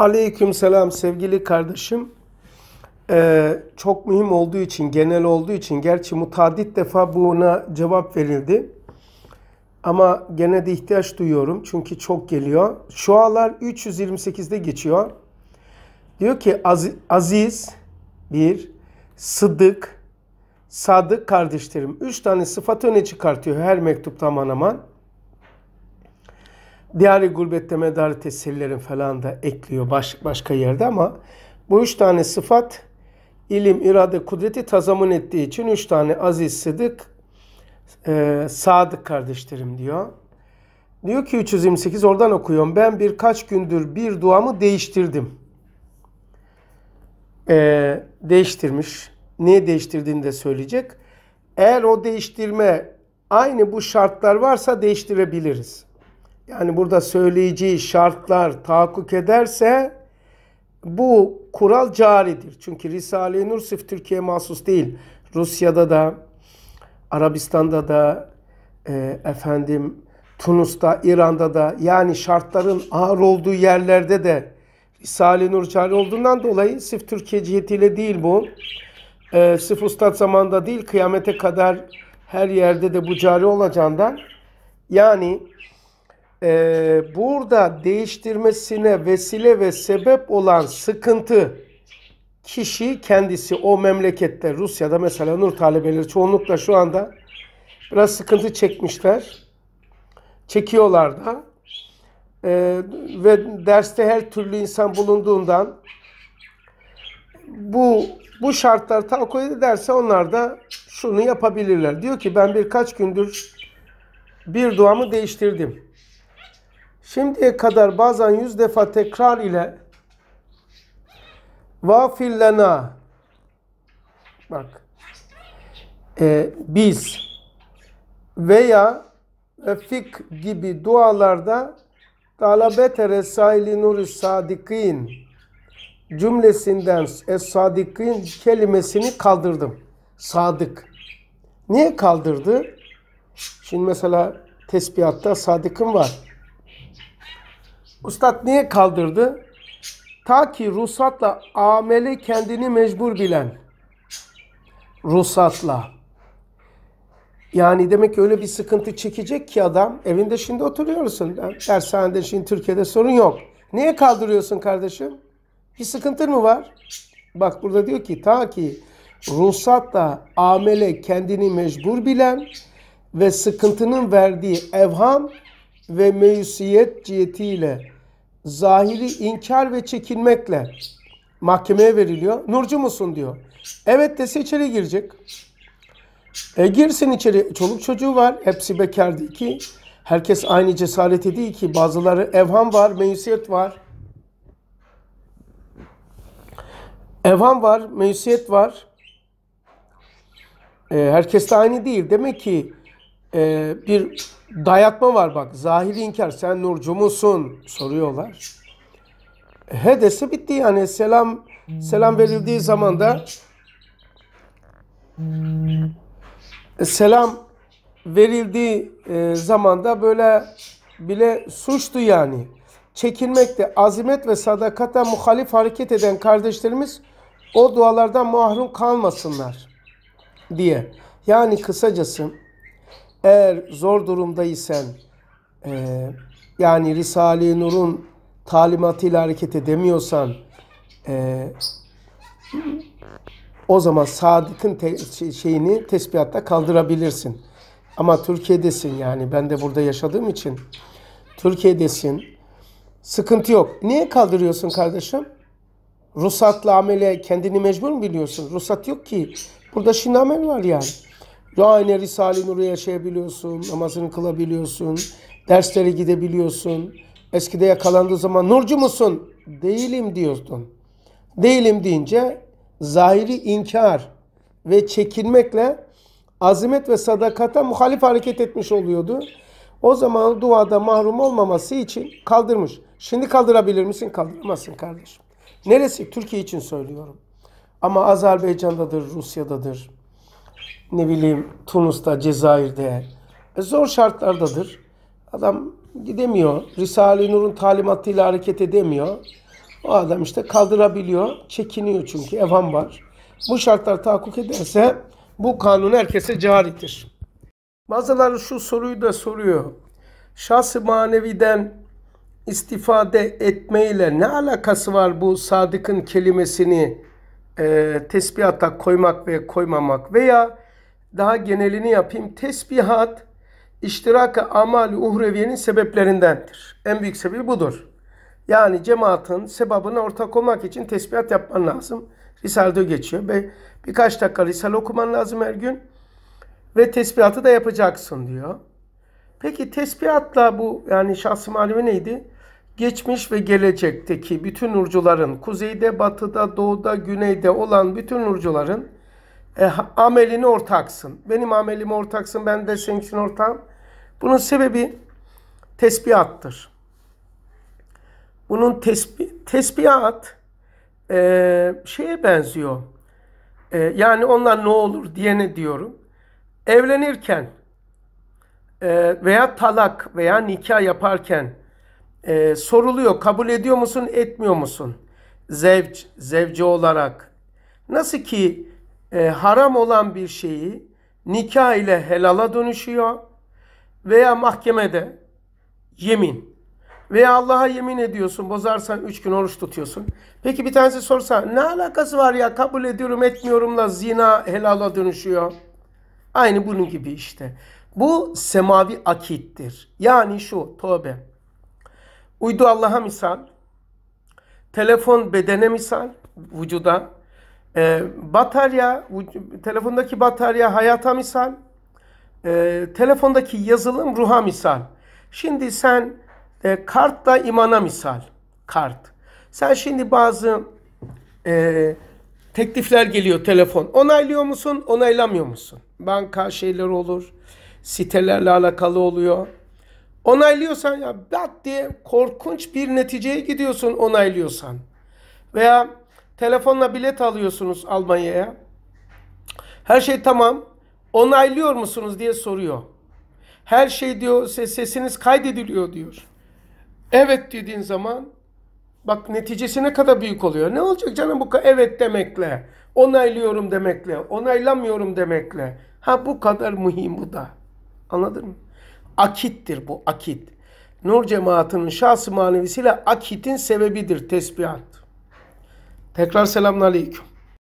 Aleykümselam sevgili kardeşim. Çok mühim olduğu için, genel olduğu için, gerçi mutadit defa buna cevap verildi. Ama gene de ihtiyaç duyuyorum çünkü çok geliyor. Şualar 328'de geçiyor. Diyor ki aziz, bir, sıddık, sadık kardeşlerim. 3 tane sıfatı öne çıkartıyor her mektupta aman aman. Diğer gurbette medar tesirlerin falan da ekliyor başka yerde ama bu 3 tane sıfat ilim, irade, kudreti tazamun ettiği için 3 tane aziz, sıddık, sadık kardeşlerim diyor. Diyor ki 328, oradan okuyorum. Ben birkaç gündür bir duamı değiştirdim. Değiştirmiş. Niye değiştirdiğini de söyleyecek. Eğer o değiştirme aynı bu şartlar varsa değiştirebiliriz. Yani burada söyleyeceği şartlar tahakkuk ederse bu kural caridir. Çünkü Risale-i Nur sırf Türkiye'ye mahsus değil. Rusya'da da, Arabistan'da da, Tunus'ta, İran'da da, yani şartların ağır olduğu yerlerde de Risale-i Nur cari olduğundan dolayı sırf Türkiye cihetiyle değil bu. Sırf Üstad zamanında değil, kıyamete kadar her yerde de bu cari olacağından. Yani burada değiştirmesine vesile ve sebep olan sıkıntı kişi kendisi, o memlekette. Rusya'da mesela Nur talebeleri çoğunlukla şu anda biraz sıkıntı çekmişler. Çekiyorlar da. Ve derste her türlü insan bulunduğundan bu şartlar tahakkuk ederse onlar da şunu yapabilirler. Diyor ki ben birkaç gündür bir duamı değiştirdim. Şimdiye kadar bazen 100 defa tekrar ile vafillena, bak biz veya fik gibi dualarda Galabet-i Resaili Nuru Sadikin cümlesinden es-sadikin kelimesini kaldırdım. Sadık. Niye kaldırdı? Şimdi mesela tesbihatta sadıkın var. Üstad niye kaldırdı? Ta ki ruhsatla ameli kendini mecbur bilen. Ruhsatla. Yani demek ki öyle bir sıkıntı çekecek ki adam, evinde şimdi oturuyorsun, dershanede şimdi Türkiye'de sorun yok. Niye kaldırıyorsun kardeşim? Bir sıkıntın mı var? Bak burada diyor ki ta ki ruhsatla amele kendini mecbur bilen ve sıkıntının verdiği evham ve meyusiyet cihetiyle zahiri inkar ve çekinmekle mahkemeye veriliyor. Nurcu musun diyor. Evet dese içeri girecek. Girsin içeri. Çoluk çocuğu var. Hepsi bekar değil ki. Herkes aynı cesareti değil ki. Bazıları evham var, meyusiyet var. Evham var, meyusiyet var. Herkes de aynı değil. Demek ki bir dayatma var bak. Zahiri inkar. Sen nurcu musun? Soruyorlar. Hedesi bitti yani. Selam verildiği zaman da selam verildiği zamanda böyle bile suçtu yani. Çekinmekte azimet ve sadakata muhalif hareket eden kardeşlerimiz o dualardan mahrum kalmasınlar diye. Yani kısacası eğer zor durumdaysan yani Risale-i Nur'un talimatıyla hareket edemiyorsan o zaman sadıkın şeyini tesbihatta kaldırabilirsin. Ama Türkiye'desin yani. Ben de burada yaşadığım için. Türkiye'desin. Sıkıntı yok. Niye kaldırıyorsun kardeşim? Ruhsatla amele kendini mecbur mu biliyorsun? Ruhsat yok ki. Burada şimdi amel var yani. Aynı Risale-i Nur'u yaşayabiliyorsun. Namazını kılabiliyorsun. Derslere gidebiliyorsun. Eskide yakalandığı zaman nurcu musun? Değilim diyordun. Değilim deyince zahiri inkar ve çekinmekle azimet ve sadakata muhalif hareket etmiş oluyordu. O zaman duada mahrum olmaması için kaldırmış. Şimdi kaldırabilir misin? Kaldıramazsın kardeşim. Neresi? Türkiye için söylüyorum. Ama Azerbaycan'dadır, Rusya'dadır, ne bileyim Tunus'ta, Cezayir'de. Zor şartlardadır. Adam gidemiyor. Risale-i Nur'un talimatıyla hareket edemiyor. O adam işte kaldırabiliyor, çekiniyor çünkü evham var. Bu şartlar tahakkuk ederse bu kanun herkese caridir. Bazıları şu soruyu da soruyor. Şahs-ı maneviden istifade etmeyle ne alakası var bu sadıkın kelimesini tesbihata koymak ve koymamak? Veya daha genelini yapayım. Tesbihat, iştirak-ı amal-i uhreviyenin sebeplerindendir. En büyük sebebi budur. Yani cemaatin sebabına ortak olmak için tesbihat yapman lazım. Risale'de geçiyor. Birkaç dakika Risale okuman lazım her gün. Ve tesbihatı da yapacaksın diyor. Peki tesbihatla bu, yani şahs-ı manevi neydi? Geçmiş ve gelecekteki bütün nurcuların, kuzeyde, batıda, doğuda, güneyde olan bütün nurcuların amelini ortaksın. Benim amelime ortaksın, ben de senin için ortağım. Bunun sebebi tesbihattır. Bunun tesbihat şeye benziyor. Yani onlar ne olur diye ne diyorum. Evlenirken veya talak veya nikah yaparken soruluyor. Kabul ediyor musun, etmiyor musun? Zevci olarak. Nasıl ki haram olan bir şeyi nikah ile helala dönüşüyor veya mahkemede yemin veya Allah'a yemin ediyorsun, bozarsan 3 gün oruç tutuyorsun. Peki bir tanesi sorsa, ne alakası var ya, kabul ediyorum etmiyorumla zina helala dönüşüyor. Aynı bunun gibi işte. Bu semavi akittir. Yani şu, tövbe. Uydu Allah'a misal, telefon bedene misal, vücuda. Batarya, telefondaki batarya hayata misal, telefondaki yazılım ruha misal. Şimdi sen kart da imana misal, kart. Sen şimdi bazı teklifler geliyor telefon. Onaylıyor musun, onaylamıyor musun? Banka şeyleri olur, sitelerle alakalı oluyor. Onaylıyorsan ya bat diye korkunç bir neticeye gidiyorsun onaylıyorsan. Veya telefonla bilet alıyorsunuz Almanya'ya. Her şey tamam. Onaylıyor musunuz diye soruyor. Her şey diyor, sesiniz kaydediliyor diyor. Evet dediğin zaman bak neticesi ne kadar büyük oluyor. Ne olacak canım bu evet demekle, onaylıyorum demekle, onaylamıyorum demekle. Ha bu kadar mühim bu da. Anladın mı? Akittir bu, akit. Nur cemaatinin şahs-ı manevisiyle akitin sebebidir tesbihat. Tekrar selamünaleyküm.